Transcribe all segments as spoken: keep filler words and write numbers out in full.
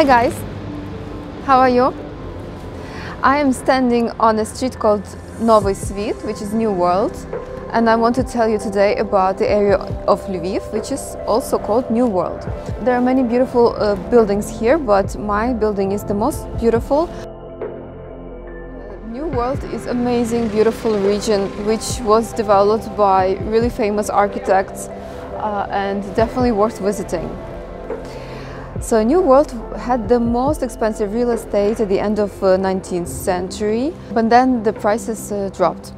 Hi guys, how are you? I am standing on a street called Novy Svit, which is New World, and I want to tell you today about the area of Lviv, which is also called New World. There are many beautiful uh, buildings here, but my building is the most beautiful. New World is an amazing, beautiful region, which was developed by really famous architects uh, and definitely worth visiting. So New World had the most expensive real estate at the end of uh, nineteenth century, but then the prices uh, dropped.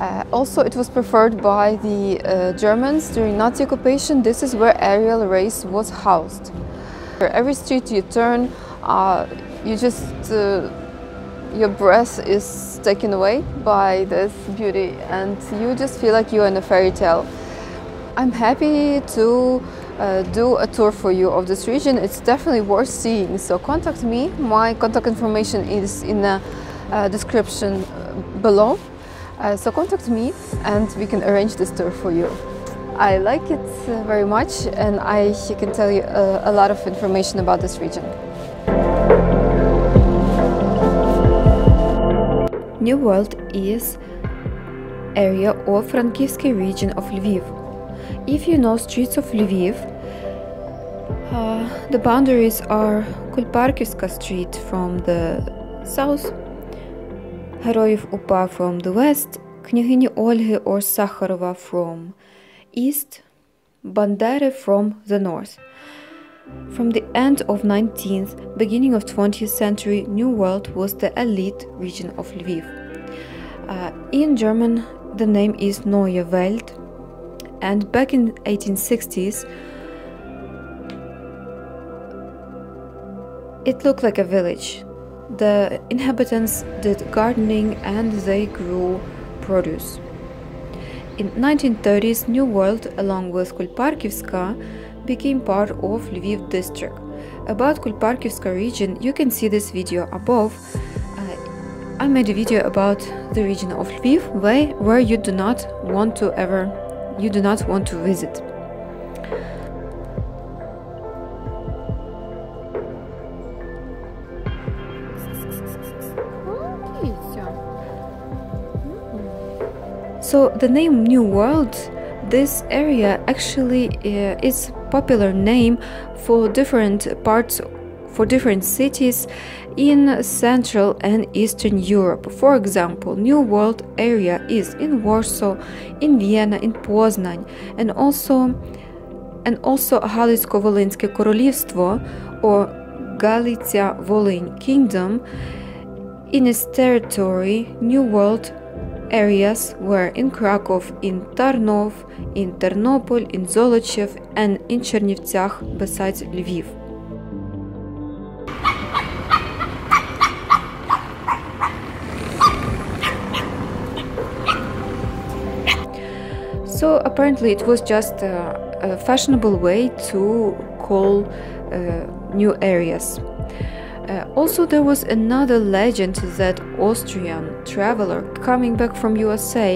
Uh, also, it was preferred by the uh, Germans during Nazi occupation. This is where Arian Race was housed. For every street you turn, uh, you just uh, your breath is taken away by this beauty, and you just feel like you're in a fairy tale. I'm happy to Uh, do a tour for you of this region. It's definitely worth seeing, so contact me. My contact information is in the uh, description below, uh, so contact me and we can arrange this tour for you. I like it uh, very much, and I can tell you uh, a lot of information about this region. New World is area of Frankivsky region of Lviv. If you know streets of Lviv, uh, the boundaries are Kulparkivska street from the south, Heroiv Upa from the west, Knyagyni Olhy or Sakharova from east, Banderi from the north. From the end of nineteenth, beginning of twentieth century, New World was the elite region of Lviv. Uh, in German, the name is Neue Welt. And back in eighteen sixties, it looked like a village. The inhabitants did gardening and they grew produce. In nineteen thirties, New World, along with Kulparkivska, became part of Lviv district. About Kulparkivska region, you can see this video above. Uh, I made a video about the region of Lviv where, where you do not want to ever You do not want to visit. So the name New World, this area actually uh, is popular name for different parts, for different cities in Central and Eastern Europe. For example, New World area is in Warsaw, in Vienna, in Poznan, and also and also Galizko-Wolinskie Koroliewstwo or Galicia-Volyn Kingdom. In its territory, New World areas were in Krakow, in Tarnow, in Ternopil, in Zolochiv, and in Chernivtsi, besides Lviv. So apparently it was just a, a fashionable way to call uh, new areas. Uh, also, there was another legend that Austrian traveler coming back from U S A,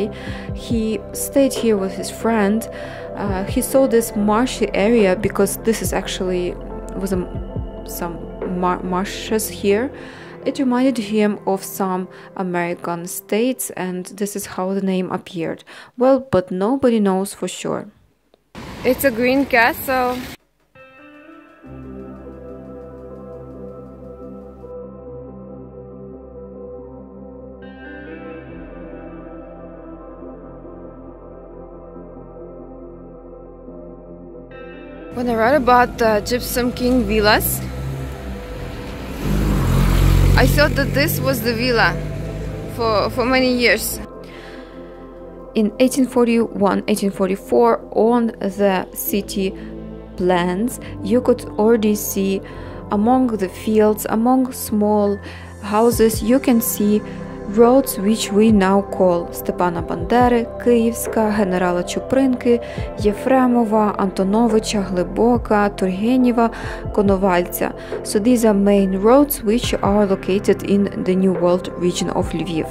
he stayed here with his friend. Uh, he saw this marshy area, because this is actually was a, some mar marshes here. It reminded him of some American states, and this is how the name appeared. Well, but nobody knows for sure. It's a green castle. When I read about the Gypsum King villas, I thought that this was the villa for, for many years. In eighteen forty-one, eighteen forty-four, on the city plans, you could already see among the fields, among small houses, you can see roads which we now call Stepana Banderi, Kyivska, Generala Chuprynki, Yefremova, Antonovycha, Hlyboka, Turgeneva, Konovaltsia. So these are main roads which are located in the New World region of Lviv.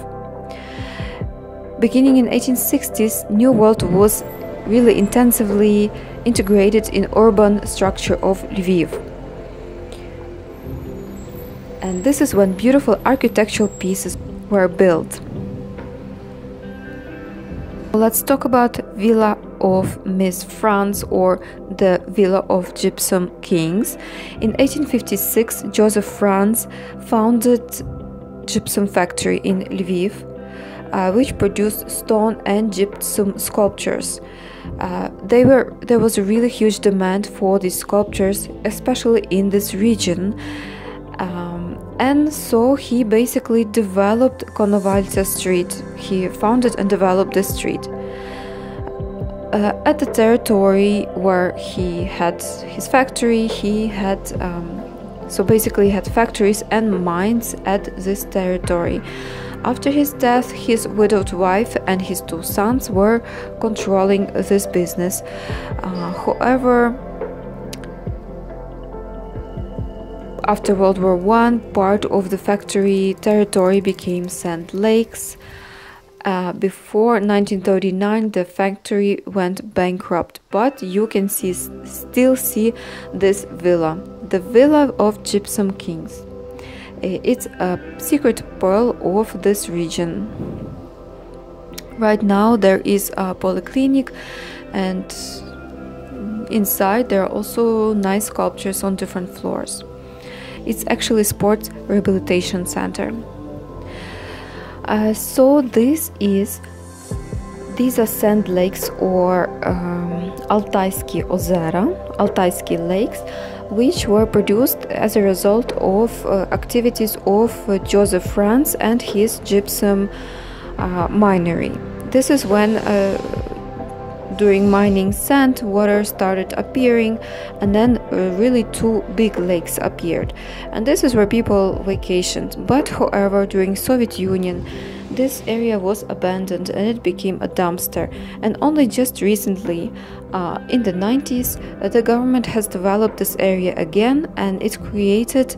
Beginning in eighteen sixties, New World was really intensively integrated in urban structure of Lviv. And this is when beautiful architectural pieces were built. Let's talk about Villa of Miss France, or the Villa of Gypsum Kings. In eighteen fifty-six, Joseph Franz founded gypsum factory in Lviv, uh, which produced stone and gypsum sculptures. Uh, they were, there was a really huge demand for these sculptures, especially in this region. Um, and so he basically developed Konovaltsia Street. He founded and developed the street uh, at the territory where he had his factory. He had um, so basically had factories and mines at this territory. After his death, his widowed wife and his two sons were controlling this business. Uh, however, after World War One, part of the factory territory became Sand Lakes. Uh, before nineteen thirty-nine, the factory went bankrupt, but you can see, still see this villa, the Villa of Gypsum Kings. It's a secret pearl of this region. Right now there is a polyclinic, and inside there are also nice sculptures on different floors. It's actually a sports rehabilitation center. Uh, so this is, these are sand lakes, or um, Altaiski Ozera, Altaiski lakes, which were produced as a result of uh, activities of uh, Joseph Franz and his gypsum uh, minery. This is when uh, during mining, sand water started appearing, and then uh, really two big lakes appeared, and this is where people vacationed. But however, during Soviet Union, this area was abandoned and it became a dumpster, and only just recently, uh, in the nineties, uh, the government has developed this area again, and it created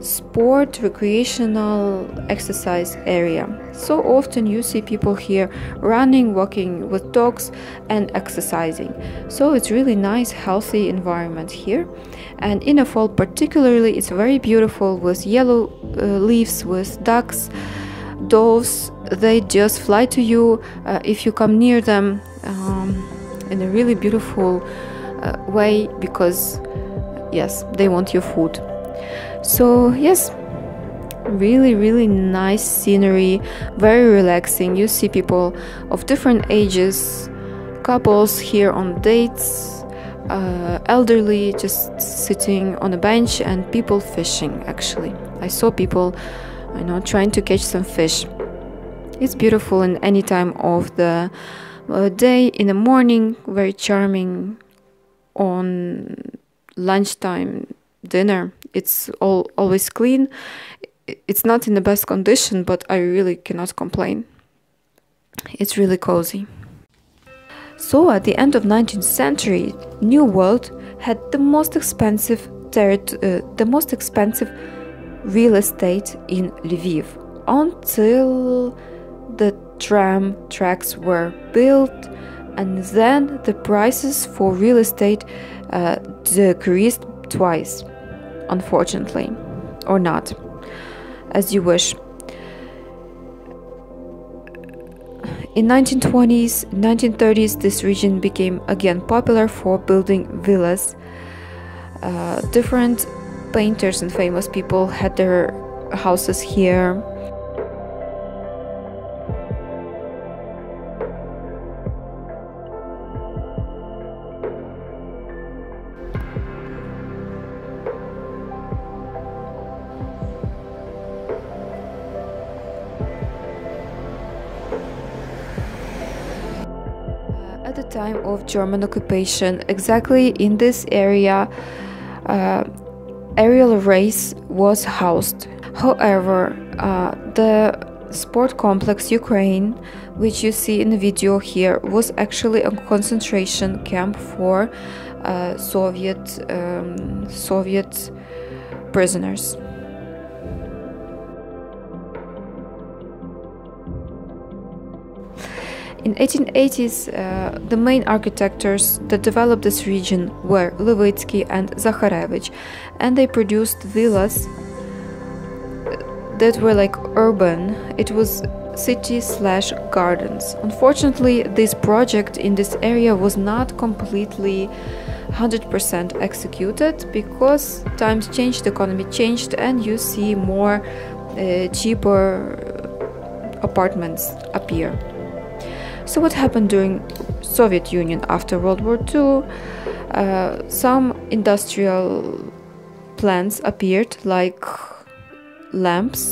sport recreational exercise area. So often you see people here running, walking with dogs and exercising. So it's really nice, healthy environment here. And in the fall particularly, it's very beautiful, with yellow uh, leaves, with ducks, doves. They just fly to you uh, if you come near them, um, in a really beautiful uh, way, because yes, they want your food. So yes, really really nice scenery, very relaxing. You see people of different ages, couples here on dates, uh, elderly just sitting on a bench, and people fishing. Actually, I saw people, you know, trying to catch some fish. It's beautiful in any time of the uh, day, in the morning, very charming, on lunchtime, dinner. It's all always clean. It's not in the best condition, but I really cannot complain. It's really cozy. So at the end of nineteenth century, New World had the most expensive territ uh, the most expensive real estate in Lviv, until the tram tracks were built, and then the prices for real estate uh, decreased twice, unfortunately, or not, as you wish. In nineteen twenties, nineteen thirties, this region became again popular for building villas. Uh, different painters and famous people had their houses here. At the time of German occupation, exactly in this area, uh, aerial race was housed. However, uh, the sport complex Ukraine, which you see in the video here, was actually a concentration camp for uh, Soviet um, Soviet prisoners. In the eighteen eighties, uh, the main architects that developed this region were Levitsky and Zakharevich, and they produced villas that were like urban. It was city slash gardens. Unfortunately, this project in this area was not completely one hundred percent executed because times changed, the economy changed, and you see more uh, cheaper apartments appear. So what happened during Soviet Union after World War Two? Uh, some industrial plants appeared, like lamps,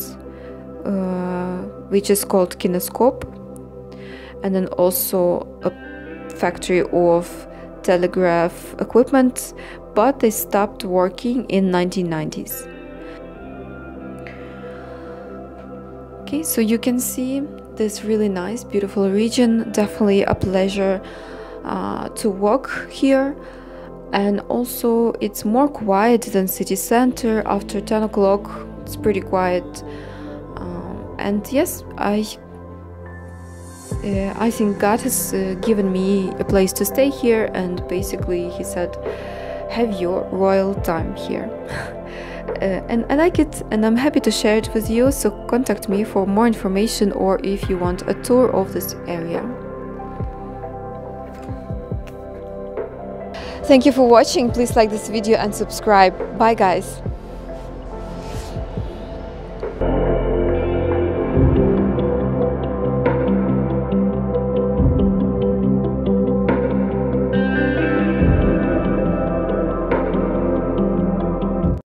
uh, which is called kinescope, and then also a factory of telegraph equipment, but they stopped working in nineteen nineties. Okay, so you can see this really nice, beautiful region, definitely a pleasure uh, to walk here. And also it's more quiet than city center. After ten o'clock it's pretty quiet, um, and yes, I uh, I think God has uh, given me a place to stay here, and basically he said, have your royal time here. Uh, and I like it, and I'm happy to share it with you, so contact me for more information or if you want a tour of this area. Thank you for watching, please like this video and subscribe. Bye guys!